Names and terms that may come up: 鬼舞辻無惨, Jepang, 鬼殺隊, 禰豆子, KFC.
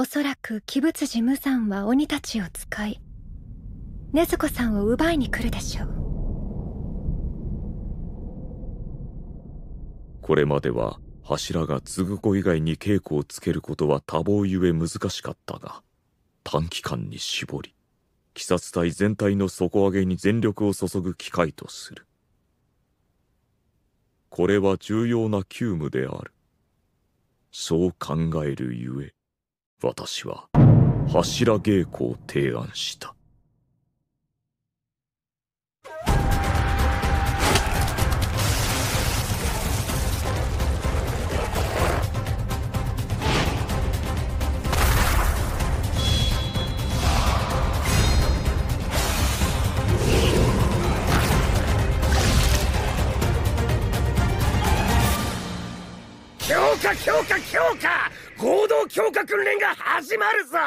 おそらく鬼舞辻無惨は鬼たちを使い禰豆子さんを奪いに来るでしょう。これまでは柱が継子以外に稽古をつけることは多忙ゆえ難しかったが、短期間に絞り鬼殺隊全体の底上げに全力を注ぐ機会とする。これは重要な急務である。そう考えるゆえ私は柱稽古を提案した。強化合同強化訓練が始まるぞ。